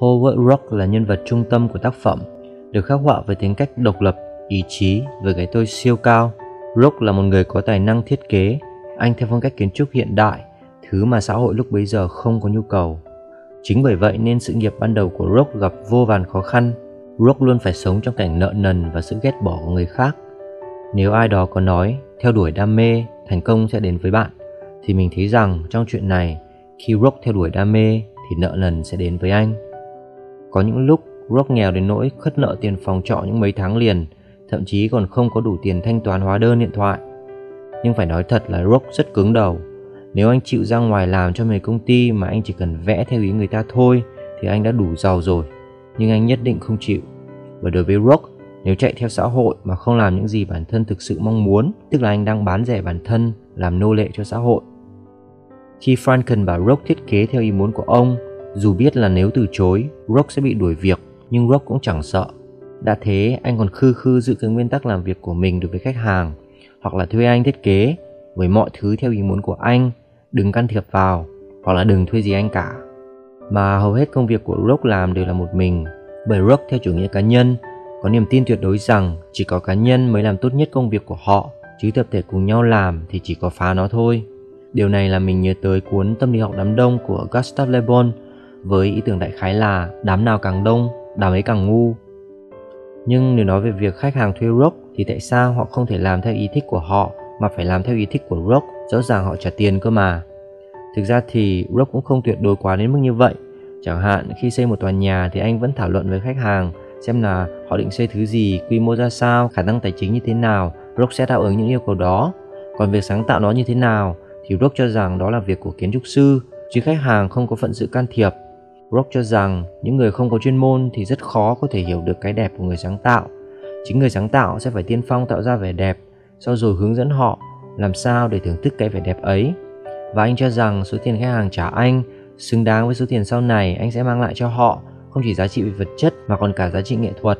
Howard Roark là nhân vật trung tâm của tác phẩm, được khắc họa với tính cách độc lập, ý chí với cái tôi siêu cao. Roark là một người có tài năng thiết kế, anh theo phong cách kiến trúc hiện đại, thứ mà xã hội lúc bấy giờ không có nhu cầu. Chính bởi vậy nên sự nghiệp ban đầu của Roark gặp vô vàn khó khăn. Roark luôn phải sống trong cảnh nợ nần và sự ghét bỏ của người khác. Nếu ai đó có nói, theo đuổi đam mê, thành công sẽ đến với bạn, thì mình thấy rằng trong chuyện này, khi Roark theo đuổi đam mê, thì nợ nần sẽ đến với anh. Có những lúc, Roark nghèo đến nỗi khất nợ tiền phòng trọ những mấy tháng liền, thậm chí còn không có đủ tiền thanh toán hóa đơn điện thoại. Nhưng phải nói thật là Roark rất cứng đầu. Nếu anh chịu ra ngoài làm cho mấy công ty mà anh chỉ cần vẽ theo ý người ta thôi, thì anh đã đủ giàu rồi. Nhưng anh nhất định không chịu. Và đối với Roark, nếu chạy theo xã hội mà không làm những gì bản thân thực sự mong muốn, tức là anh đang bán rẻ bản thân, làm nô lệ cho xã hội. Khi Francon bảo Roark thiết kế theo ý muốn của ông, dù biết là nếu từ chối, Roark sẽ bị đuổi việc, nhưng Roark cũng chẳng sợ. Đã thế, anh còn khư khư giữ cái nguyên tắc làm việc của mình đối với khách hàng, hoặc là thuê anh thiết kế, với mọi thứ theo ý muốn của anh, đừng can thiệp vào, hoặc là đừng thuê gì anh cả. Mà hầu hết công việc của Roark làm đều là một mình, bởi Roark theo chủ nghĩa cá nhân, có niềm tin tuyệt đối rằng chỉ có cá nhân mới làm tốt nhất công việc của họ, chứ tập thể cùng nhau làm thì chỉ có phá nó thôi. Điều này làm mình nhớ tới cuốn Tâm lý học đám đông của Gustave Le Bon, với ý tưởng đại khái là đám nào càng đông, đám ấy càng ngu. Nhưng nếu nói về việc khách hàng thuê Roark thì tại sao họ không thể làm theo ý thích của họ mà phải làm theo ý thích của Roark? Rõ ràng họ trả tiền cơ mà. Thực ra thì Roark cũng không tuyệt đối quá đến mức như vậy. Chẳng hạn khi xây một tòa nhà thì anh vẫn thảo luận với khách hàng xem là họ định xây thứ gì, quy mô ra sao, khả năng tài chính như thế nào, Roark sẽ đáp ứng những yêu cầu đó. Còn việc sáng tạo nó như thế nào thì Roark cho rằng đó là việc của kiến trúc sư, chứ khách hàng không có phận sự can thiệp. Roark cho rằng những người không có chuyên môn thì rất khó có thể hiểu được cái đẹp của người sáng tạo. Chính người sáng tạo sẽ phải tiên phong tạo ra vẻ đẹp, sau rồi hướng dẫn họ làm sao để thưởng thức cái vẻ đẹp ấy. Và anh cho rằng số tiền khách hàng trả anh xứng đáng với số tiền sau này anh sẽ mang lại cho họ, không chỉ giá trị về vật chất mà còn cả giá trị nghệ thuật.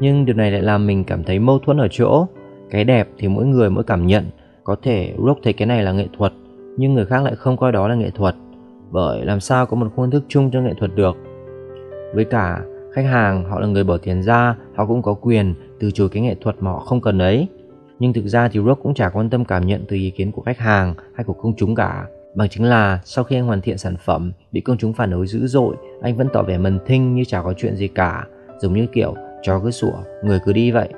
Nhưng điều này lại làm mình cảm thấy mâu thuẫn ở chỗ, cái đẹp thì mỗi người mỗi cảm nhận. Có thể Roark thấy cái này là nghệ thuật, nhưng người khác lại không coi đó là nghệ thuật. Bởi làm sao có một khuôn thức chung cho nghệ thuật được. Với cả, khách hàng họ là người bỏ tiền ra, họ cũng có quyền từ chối cái nghệ thuật mà họ không cần ấy. Nhưng thực ra thì Roark cũng chả quan tâm cảm nhận từ ý kiến của khách hàng hay của công chúng cả. Bằng chứng là sau khi anh hoàn thiện sản phẩm, bị công chúng phản đối dữ dội, anh vẫn tỏ vẻ mần thinh như chả có chuyện gì cả, giống như kiểu chó cứ sủa, người cứ đi vậy.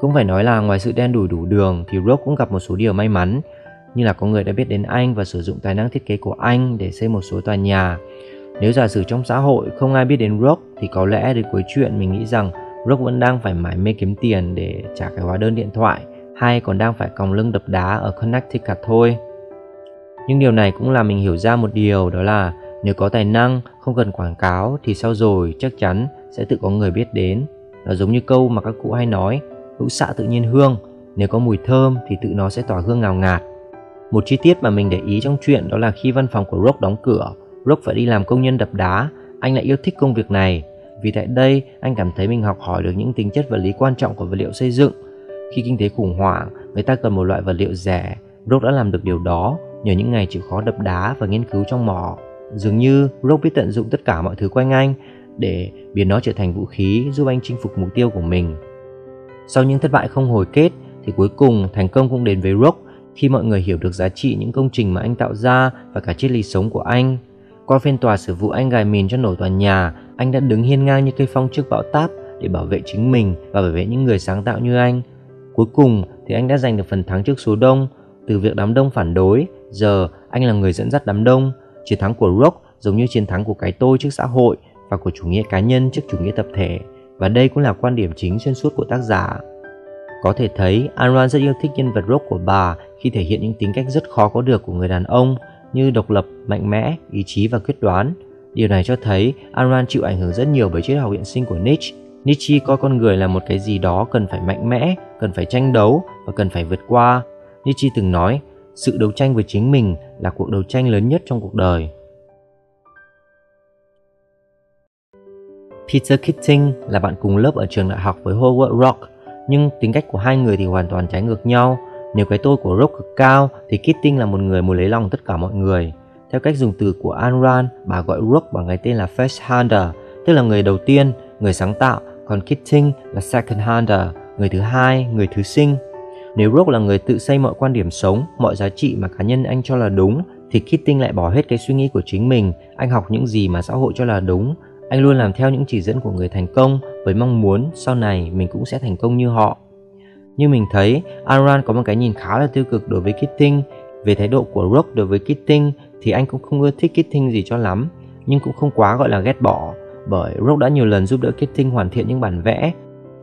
Cũng phải nói là ngoài sự đen đủi đủ đường thì Roark cũng gặp một số điều may mắn, như là có người đã biết đến anh và sử dụng tài năng thiết kế của anh để xây một số tòa nhà. Nếu giả sử trong xã hội không ai biết đến Roark thì có lẽ đến cuối chuyện mình nghĩ rằng Roark vẫn đang phải mải mê kiếm tiền để trả cái hóa đơn điện thoại, hay còn đang phải còng lưng đập đá ở Connecticut thôi. Nhưng điều này cũng làm mình hiểu ra một điều, đó là nếu có tài năng không cần quảng cáo thì sau rồi chắc chắn sẽ tự có người biết đến. Nó giống như câu mà các cụ hay nói, hữu xạ tự nhiên hương, nếu có mùi thơm thì tự nó sẽ tỏa hương ngào ngạt. Một chi tiết mà mình để ý trong chuyện đó là khi văn phòng của Roark đóng cửa, Roark phải đi làm công nhân đập đá, anh lại yêu thích công việc này. Vì tại đây, anh cảm thấy mình học hỏi được những tính chất vật lý quan trọng của vật liệu xây dựng. Khi kinh tế khủng hoảng, người ta cần một loại vật liệu rẻ, Roark đã làm được điều đó nhờ những ngày chịu khó đập đá và nghiên cứu trong mỏ. Dường như Roark biết tận dụng tất cả mọi thứ quanh anh để biến nó trở thành vũ khí giúp anh chinh phục mục tiêu của mình. Sau những thất bại không hồi kết thì cuối cùng thành công cũng đến với Roark, khi mọi người hiểu được giá trị những công trình mà anh tạo ra và cả triết lý sống của anh. Qua phiên tòa xử vụ anh gài mìn cho nổ tòa nhà, anh đã đứng hiên ngang như cây phong trước bão táp để bảo vệ chính mình và bảo vệ những người sáng tạo như anh. Cuối cùng thì anh đã giành được phần thắng trước số đông. Từ việc đám đông phản đối, giờ anh là người dẫn dắt đám đông. Chiến thắng của Roark giống như chiến thắng của cái tôi trước xã hội và của chủ nghĩa cá nhân trước chủ nghĩa tập thể. Và đây cũng là quan điểm chính xuyên suốt của tác giả. Có thể thấy, Ayn Rand rất yêu thích nhân vật Roark của bà khi thể hiện những tính cách rất khó có được của người đàn ông, như độc lập, mạnh mẽ, ý chí và quyết đoán. Điều này cho thấy Ayn Rand chịu ảnh hưởng rất nhiều bởi triết học hiện sinh của Nietzsche. Nietzsche coi con người là một cái gì đó cần phải mạnh mẽ, cần phải tranh đấu và cần phải vượt qua. Nietzsche từng nói, sự đấu tranh với chính mình là cuộc đấu tranh lớn nhất trong cuộc đời. Peter Keating là bạn cùng lớp ở trường đại học với Howard Roark, nhưng tính cách của hai người thì hoàn toàn trái ngược nhau. Nếu cái tôi của Roark cực cao thì Keating là một người muốn lấy lòng tất cả mọi người. Theo cách dùng từ của Ayn Rand, bà gọi Roark bằng cái tên là first-hander, tức là người đầu tiên, người sáng tạo, còn Keating là second-hander, người thứ hai, người thứ sinh. Nếu Roark là người tự xây mọi quan điểm sống, mọi giá trị mà cá nhân anh cho là đúng, thì Keating lại bỏ hết cái suy nghĩ của chính mình, anh học những gì mà xã hội cho là đúng. Anh luôn làm theo những chỉ dẫn của người thành công với mong muốn sau này mình cũng sẽ thành công như họ. Như mình thấy, Ayn Rand có một cái nhìn khá là tiêu cực đối với Keating. Về thái độ của Roark đối với Keating thì anh cũng không ưa thích Keating gì cho lắm, nhưng cũng không quá gọi là ghét bỏ, bởi Roark đã nhiều lần giúp đỡ Keating hoàn thiện những bản vẽ.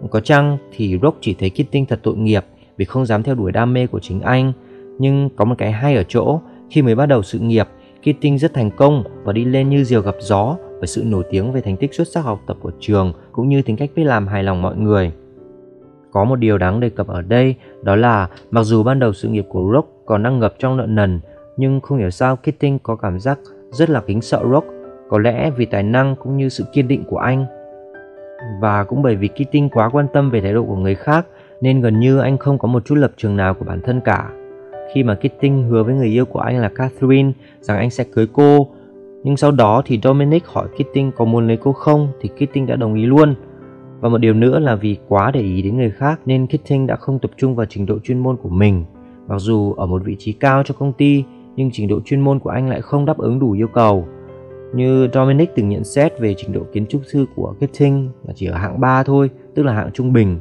Có chăng thì Roark chỉ thấy Keating thật tội nghiệp vì không dám theo đuổi đam mê của chính anh. Nhưng có một cái hay ở chỗ, khi mới bắt đầu sự nghiệp, Keating rất thành công và đi lên như diều gặp gió với sự nổi tiếng về thành tích xuất sắc học tập của trường cũng như tính cách biết làm hài lòng mọi người. Có một điều đáng đề cập ở đây, đó là mặc dù ban đầu sự nghiệp của Roark còn đang ngập trong nợ nần, nhưng không hiểu sao Keating có cảm giác rất là kính sợ Roark, có lẽ vì tài năng cũng như sự kiên định của anh. Và cũng bởi vì Keating quá quan tâm về thái độ của người khác nên gần như anh không có một chút lập trường nào của bản thân cả. Khi mà Keating hứa với người yêu của anh là Catherine rằng anh sẽ cưới cô, nhưng sau đó thì Dominic hỏi Keating có muốn lấy cô không thì Keating đã đồng ý luôn. Và một điều nữa là vì quá để ý đến người khác nên Keating đã không tập trung vào trình độ chuyên môn của mình. Mặc dù ở một vị trí cao cho công ty, nhưng trình độ chuyên môn của anh lại không đáp ứng đủ yêu cầu. Như Dominic từng nhận xét về trình độ kiến trúc sư của Keating là chỉ ở hạng 3 thôi, tức là hạng trung bình.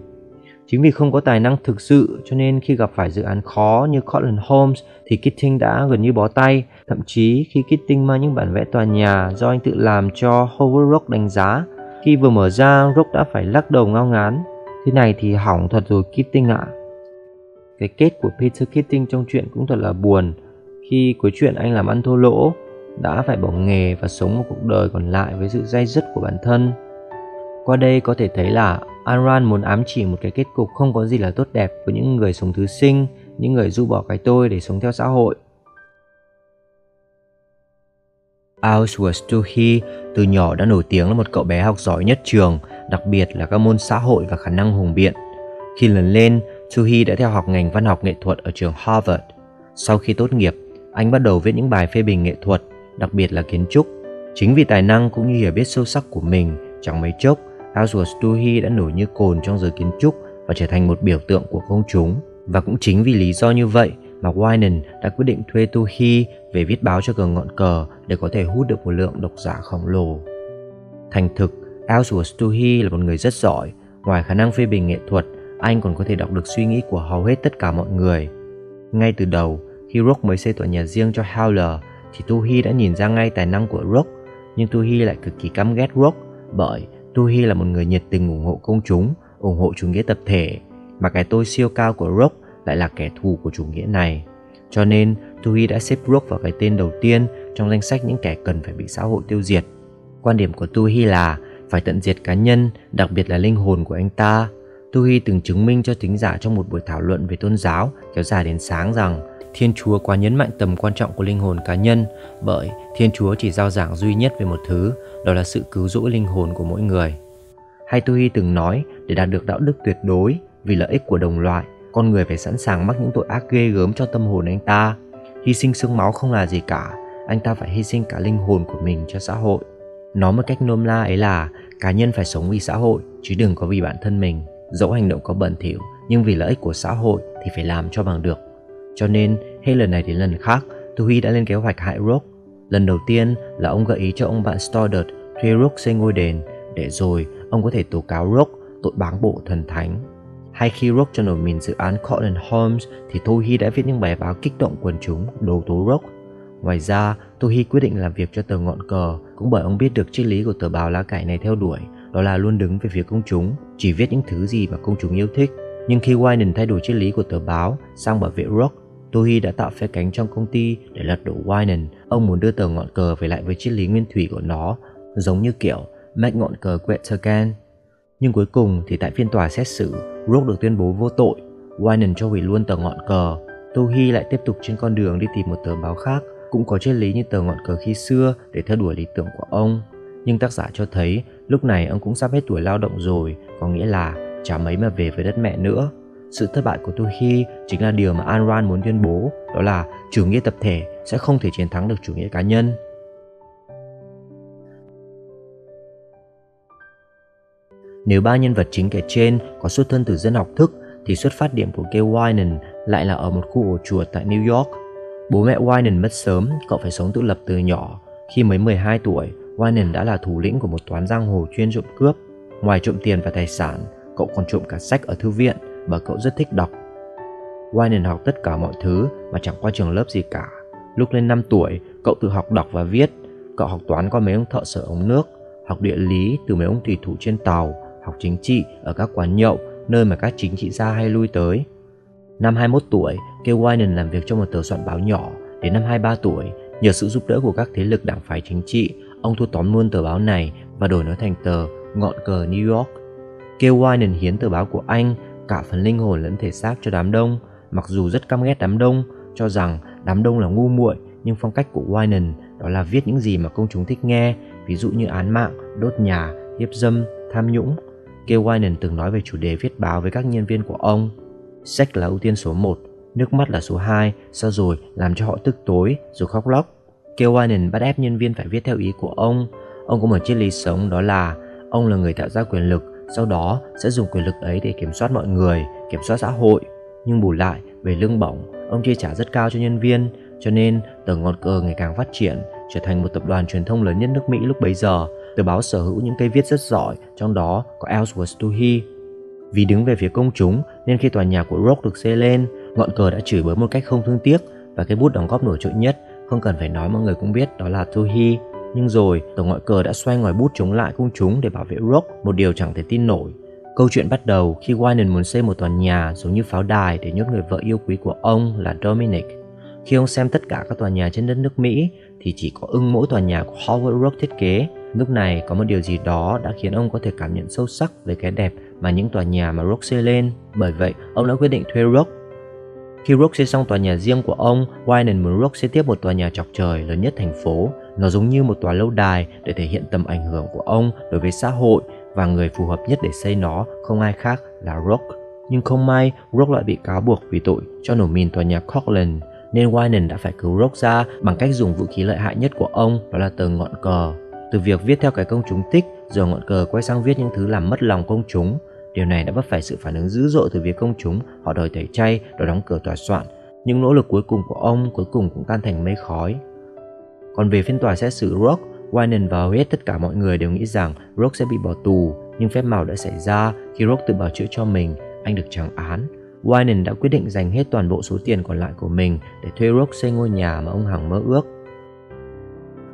Chính vì không có tài năng thực sự cho nên khi gặp phải dự án khó như Cotton Holmes thì Keating đã gần như bó tay. Thậm chí khi Keating mang những bản vẽ tòa nhà do anh tự làm cho Howard Roark đánh giá, khi vừa mở ra Roark đã phải lắc đầu ngao ngán: "Thế này thì hỏng thật rồi Keating ạ." Cái kết của Peter Keating trong chuyện cũng thật là buồn. Khi cuối chuyện anh làm ăn thua lỗ, đã phải bỏ nghề và sống một cuộc đời còn lại với sự day dứt của bản thân. Qua đây có thể thấy là Ayn Rand muốn ám chỉ một cái kết cục không có gì là tốt đẹp với những người sống thứ sinh, những người rũ bỏ cái tôi để sống theo xã hội. Ellsworth Toohey từ nhỏ đã nổi tiếng là một cậu bé học giỏi nhất trường, đặc biệt là các môn xã hội và khả năng hùng biện. Khi lớn lên, Toohey đã theo học ngành văn học nghệ thuật ở trường Harvard. Sau khi tốt nghiệp, anh bắt đầu viết những bài phê bình nghệ thuật, đặc biệt là kiến trúc. Chính vì tài năng cũng như hiểu biết sâu sắc của mình, chẳng mấy chốc, Ellsworth Toohey đã nổi như cồn trong giới kiến trúc và trở thành một biểu tượng của công chúng. Và cũng chính vì lý do như vậy mà Wynand đã quyết định thuê Toohey về viết báo cho Ngọn Cờ để có thể hút được một lượng độc giả khổng lồ. Thành thực, Ellsworth Toohey là một người rất giỏi. Ngoài khả năng phê bình nghệ thuật, anh còn có thể đọc được suy nghĩ của hầu hết tất cả mọi người. Ngay từ đầu, khi Roark mới xây tòa nhà riêng cho Howler thì Toohey đã nhìn ra ngay tài năng của Roark, nhưng Toohey lại cực kỳ căm ghét Roark bởi Toohey là một người nhiệt tình ủng hộ công chúng, ủng hộ chủ nghĩa tập thể, mà cái tôi siêu cao của Roark lại là kẻ thù của chủ nghĩa này. Cho nên, Toohey đã xếp Roark vào cái tên đầu tiên trong danh sách những kẻ cần phải bị xã hội tiêu diệt. Quan điểm của Toohey là phải tận diệt cá nhân, đặc biệt là linh hồn của anh ta. Toohey từng chứng minh cho thính giả trong một buổi thảo luận về tôn giáo kéo dài đến sáng rằng Thiên Chúa quá nhấn mạnh tầm quan trọng của linh hồn cá nhân, bởi Thiên Chúa chỉ giao giảng duy nhất về một thứ, đó là sự cứu rỗi linh hồn của mỗi người. Hay Toohey từng nói, để đạt được đạo đức tuyệt đối vì lợi ích của đồng loại, con người phải sẵn sàng mắc những tội ác ghê gớm cho tâm hồn anh ta. Hy sinh xương máu không là gì cả, anh ta phải hy sinh cả linh hồn của mình cho xã hội. Nói một cách nôm na ấy là cá nhân phải sống vì xã hội chứ đừng có vì bản thân mình. Dẫu hành động có bẩn thỉu nhưng vì lợi ích của xã hội thì phải làm cho bằng được. Cho nên, hết lần này đến lần khác, Toohey đã lên kế hoạch hại Roark. Lần đầu tiên là ông gợi ý cho ông bạn Stoddard thuê Roark xây ngôi đền, để rồi ông có thể tố cáo Roark tội báng bổ thần thánh. Hay khi Roark cho nổ mìn dự án Cotton Holmes thì Toohey đã viết những bài báo kích động quần chúng đấu tố Roark. Ngoài ra, Toohey quyết định làm việc cho tờ Ngọn Cờ cũng bởi ông biết được triết lý của tờ báo lá cải này theo đuổi, đó là luôn đứng về phía công chúng, chỉ viết những thứ gì mà công chúng yêu thích. Nhưng khi Wynand thay đổi triết lý của tờ báo sang bảo vệ Roark, Toohey đã tạo phe cánh trong công ty để lật đổ Wynand. Ông muốn đưa tờ Ngọn Cờ về lại với triết lý nguyên thủy của nó, giống như kiểu Make Ngọn Cờ Great Again. Nhưng cuối cùng thì tại phiên tòa xét xử, Roark được tuyên bố vô tội. Wynand cho hủy luôn tờ Ngọn Cờ. Toohey lại tiếp tục trên con đường đi tìm một tờ báo khác cũng có triết lý như tờ Ngọn Cờ khi xưa để theo đuổi lý tưởng của ông. Nhưng tác giả cho thấy lúc này ông cũng sắp hết tuổi lao động rồi, có nghĩa là chả mấy mà về với đất mẹ nữa. Sự thất bại của Toohey chính là điều mà Ayn Rand muốn tuyên bố, đó là chủ nghĩa tập thể sẽ không thể chiến thắng được chủ nghĩa cá nhân. Nếu ba nhân vật chính kể trên có xuất thân từ dân học thức, thì xuất phát điểm của Gail Wynand lại là ở một khu ổ chuột tại New York. Bố mẹ Wynand mất sớm, cậu phải sống tự lập từ nhỏ. Khi mới 12 tuổi, Wynand đã là thủ lĩnh của một toán giang hồ chuyên trộm cướp. Ngoài trộm tiền và tài sản, cậu còn trộm cả sách ở thư viện và cậu rất thích đọc. Wynand học tất cả mọi thứ mà chẳng qua trường lớp gì cả. Lúc lên 5 tuổi, cậu tự học đọc và viết. Cậu học toán qua mấy ông thợ sửa ống nước, học địa lý từ mấy ông thủy thủ trên tàu, học chính trị ở các quán nhậu, nơi mà các chính trị gia hay lui tới. Năm 21 tuổi, Gail Wynand làm việc trong một tờ soạn báo nhỏ. Đến năm 23 tuổi, nhờ sự giúp đỡ của các thế lực đảng phái chính trị, ông thu tóm luôn tờ báo này và đổi nó thành tờ Ngọn Cờ New York. Gail Wynand hiến tờ báo của anh, cả phần linh hồn lẫn thể xác cho đám đông, mặc dù rất căm ghét đám đông, cho rằng đám đông là ngu muội, nhưng phong cách của Wynand đó là viết những gì mà công chúng thích nghe, ví dụ như án mạng, đốt nhà, hiếp dâm, tham nhũng. Gail Wynand từng nói về chủ đề viết báo với các nhân viên của ông: sách là ưu tiên số 1, nước mắt là số 2, sau rồi làm cho họ tức tối rồi khóc lóc. Gail Wynand bắt ép nhân viên phải viết theo ý của ông. Ông có một triết lý sống, đó là ông là người tạo ra quyền lực, sau đó sẽ dùng quyền lực ấy để kiểm soát mọi người, kiểm soát xã hội. Nhưng bù lại, về lương bổng, ông chi trả rất cao cho nhân viên, cho nên tờ Ngọn Cờ ngày càng phát triển, trở thành một tập đoàn truyền thông lớn nhất nước Mỹ lúc bấy giờ. Tờ báo sở hữu những cây viết rất giỏi, trong đó có Ellsworth Toohey. Vì đứng về phía công chúng nên khi tòa nhà của Roark được xây lên, Ngọn Cờ đã chửi bới một cách không thương tiếc, và cái bút đóng góp nổi trội nhất, không cần phải nói mọi người cũng biết, đó là Toohey. Nhưng rồi, tờ Ngọn Cờ đã xoay ngòi bút chống lại công chúng để bảo vệ Roark, một điều chẳng thể tin nổi. Câu chuyện bắt đầu khi Wynand muốn xây một tòa nhà giống như pháo đài để nhốt người vợ yêu quý của ông là Dominic. Khi ông xem tất cả các tòa nhà trên đất nước Mỹ thì chỉ có ưng mỗi tòa nhà của Howard Roark thiết kế. Lúc này có một điều gì đó đã khiến ông có thể cảm nhận sâu sắc về cái đẹp mà những tòa nhà mà Roark xây lên. Bởi vậy, ông đã quyết định thuê Roark. Khi Roark xây xong tòa nhà riêng của ông, Wynand muốn Roark xây tiếp một tòa nhà chọc trời lớn nhất thành phố. Nó giống như một tòa lâu đài để thể hiện tầm ảnh hưởng của ông đối với xã hội, và người phù hợp nhất để xây nó không ai khác là Roark. Nhưng không may, Roark lại bị cáo buộc vì tội cho nổ mìn tòa nhà Cortlandt, nên Wynand đã phải cứu Roark ra bằng cách dùng vũ khí lợi hại nhất của ông, đó là tờ Ngọn Cờ. Từ việc viết theo cái công chúng thích, giờ Ngọn Cờ quay sang viết những thứ làm mất lòng công chúng. Điều này đã vấp phải sự phản ứng dữ dội từ phía công chúng, họ đòi tẩy chay, đòi đóng cửa tòa soạn. Những nỗ lực cuối cùng của ông cuối cùng cũng tan thành mây khói. Còn về phiên tòa xét xử Roark, Wynand và hầu hết tất cả mọi người đều nghĩ rằng Roark sẽ bị bỏ tù, nhưng phép màu đã xảy ra khi Roark tự bào chữa cho mình, anh được trắng án. Wynand đã quyết định dành hết toàn bộ số tiền còn lại của mình để thuê Roark xây ngôi nhà mà ông hằng mơ ước.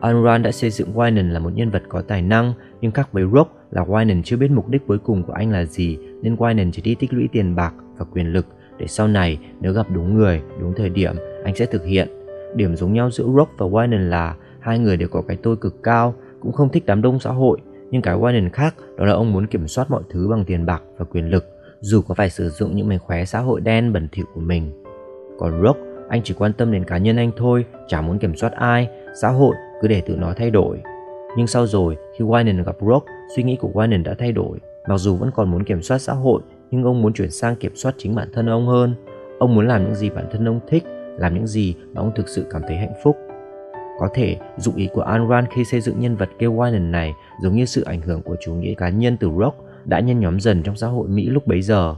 Ayn Rand đã xây dựng Wynand là một nhân vật có tài năng, nhưng khác với Roark là Wynand chưa biết mục đích cuối cùng của anh là gì, nên Wynand chỉ đi tích lũy tiền bạc và quyền lực để sau này nếu gặp đúng người, đúng thời điểm, anh sẽ thực hiện. Điểm giống nhau giữa Roark và Wynand là hai người đều có cái tôi cực cao, cũng không thích đám đông xã hội, nhưng cái Wynand khác đó là ông muốn kiểm soát mọi thứ bằng tiền bạc và quyền lực, dù có phải sử dụng những mánh khóe xã hội đen bẩn thỉu của mình. Còn Roark, anh chỉ quan tâm đến cá nhân anh thôi, chả muốn kiểm soát ai, xã hội cứ để tự nó thay đổi. Nhưng sau rồi, khi Wynand gặp Roark, suy nghĩ của Wynand đã thay đổi. Mặc dù vẫn còn muốn kiểm soát xã hội, nhưng ông muốn chuyển sang kiểm soát chính bản thân ông hơn. Ông muốn làm những gì bản thân ông thích, làm những gì mà ông thực sự cảm thấy hạnh phúc. Có thể, dụng ý của Ayn Rand khi xây dựng nhân vật Gail Wynand này giống như sự ảnh hưởng của chủ nghĩa cá nhân từ Roark đã nhen nhóm dần trong xã hội Mỹ lúc bấy giờ.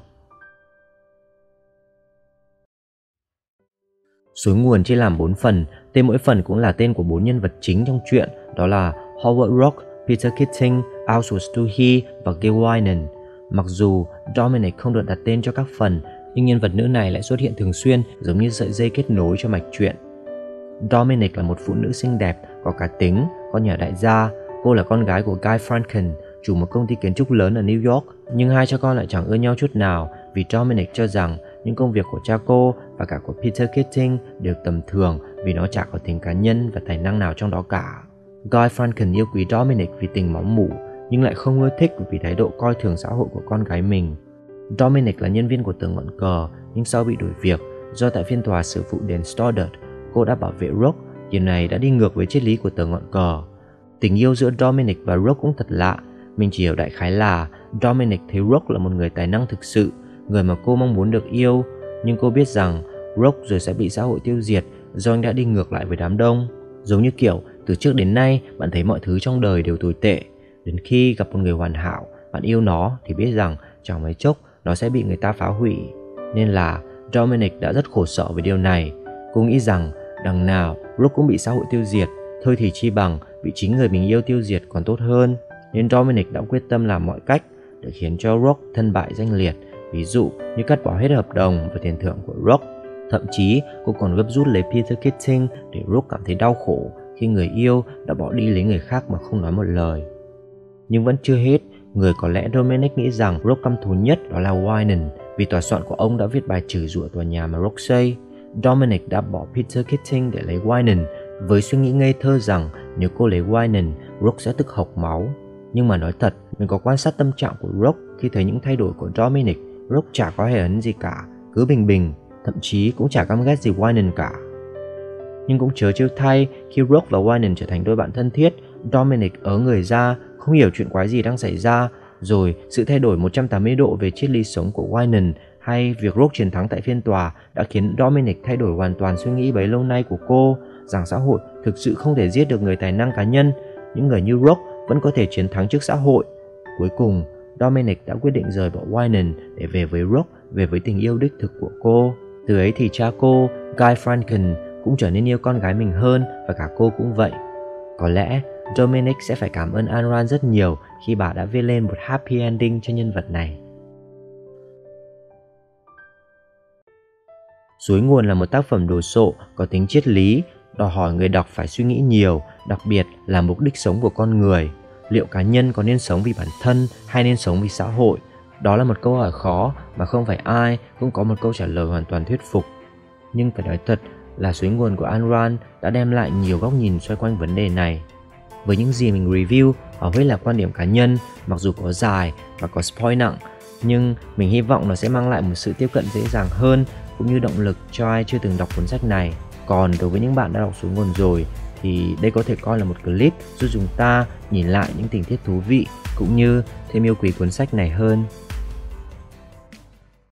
Suối nguồn chia làm 4 phần, tên mỗi phần cũng là tên của 4 nhân vật chính trong truyện, đó là Howard Roark, Peter Keating, Ellsworth Toohey và Gail Wynand. Mặc dù Dominic không được đặt tên cho các phần, nhưng nhân vật nữ này lại xuất hiện thường xuyên giống như sợi dây kết nối cho mạch truyện. Dominic là một phụ nữ xinh đẹp, có cá tính, con nhà đại gia. Cô là con gái của Guy Francon, chủ một công ty kiến trúc lớn ở New York. Nhưng hai cha con lại chẳng ưa nhau chút nào, vì Dominic cho rằng những công việc của cha cô và cả của Peter Keating đều tầm thường vì nó chả có tính cá nhân và tài năng nào trong đó cả. Guy Francon yêu quý Dominic vì tình máu mủ, nhưng lại không ưa thích vì thái độ coi thường xã hội của con gái mình. Dominic là nhân viên của tờ Ngọn Cờ, nhưng sau bị đuổi việc do tại phiên tòa xử vụ đền Stoddard, cô đã bảo vệ Roark. Điều này đã đi ngược với triết lý của tờ Ngọn Cờ. Tình yêu giữa Dominic và Roark cũng thật lạ. Mình chỉ hiểu đại khái là Dominic thấy Roark là một người tài năng thực sự, người mà cô mong muốn được yêu, nhưng cô biết rằng Roark rồi sẽ bị xã hội tiêu diệt do anh đã đi ngược lại với đám đông. Giống như kiểu từ trước đến nay bạn thấy mọi thứ trong đời đều tồi tệ, đến khi gặp một người hoàn hảo, bạn yêu nó thì biết rằng chẳng mấy chốc nó sẽ bị người ta phá hủy. Nên là Dominic đã rất khổ sở với điều này. Cô nghĩ rằng đằng nào Roark cũng bị xã hội tiêu diệt, thôi thì chi bằng bị chính người mình yêu tiêu diệt còn tốt hơn. Nên Dominic đã quyết tâm làm mọi cách để khiến cho Roark thân bại danh liệt, ví dụ như cắt bỏ hết hợp đồng và tiền thưởng của Roark. Thậm chí cô còn gấp rút lấy Peter Keating để Roark cảm thấy đau khổ khi người yêu đã bỏ đi lấy người khác mà không nói một lời. Nhưng vẫn chưa hết, người có lẽ Dominic nghĩ rằng Roark căm thù nhất đó là Wynand, vì tòa soạn của ông đã viết bài chửi rủa tòa nhà mà Roark xây. Dominic đã bỏ Peter Keating để lấy Wynand với suy nghĩ ngây thơ rằng nếu cô lấy Wynand, Roark sẽ tức hộc máu. Nhưng mà nói thật, mình có quan sát tâm trạng của Roark khi thấy những thay đổi của Dominic. Roark chả có hề hấn gì cả, cứ bình bình, thậm chí cũng chả căm ghét gì Wynand cả. Nhưng cũng chớ trêu thay, khi Roark và Wynand trở thành đôi bạn thân thiết, Dominic ớ người ra, không hiểu chuyện quái gì đang xảy ra. Rồi sự thay đổi 180 độ về triết lý sống của Wynand hay việc Roark chiến thắng tại phiên tòa đã khiến Dominic thay đổi hoàn toàn suy nghĩ bấy lâu nay của cô, rằng xã hội thực sự không thể giết được người tài năng cá nhân, những người như Roark vẫn có thể chiến thắng trước xã hội. Cuối cùng, Dominic đã quyết định rời bỏ Wynand để về với Roark, về với tình yêu đích thực của cô. Từ ấy thì cha cô, Guy Francon, cũng trở nên yêu con gái mình hơn, và cả cô cũng vậy. Có lẽ Dominic sẽ phải cảm ơn Ayn Rand rất nhiều khi bà đã viết lên một happy ending cho nhân vật này. Suối nguồn là một tác phẩm đồ sộ có tính triết lý, đòi hỏi người đọc phải suy nghĩ nhiều, đặc biệt là mục đích sống của con người. Liệu cá nhân có nên sống vì bản thân hay nên sống vì xã hội? Đó là một câu hỏi khó mà không phải ai cũng có một câu trả lời hoàn toàn thuyết phục. Nhưng phải nói thật là Suối nguồn của Ayn Rand đã đem lại nhiều góc nhìn xoay quanh vấn đề này. Với những gì mình review, hầu hết là quan điểm cá nhân, mặc dù có dài và có spoil nặng, nhưng mình hy vọng nó sẽ mang lại một sự tiếp cận dễ dàng hơn cũng như động lực cho ai chưa từng đọc cuốn sách này. Còn đối với những bạn đã đọc Suối nguồn rồi thì đây có thể coi là một clip giúp chúng ta nhìn lại những tình tiết thú vị cũng như thêm yêu quý cuốn sách này hơn.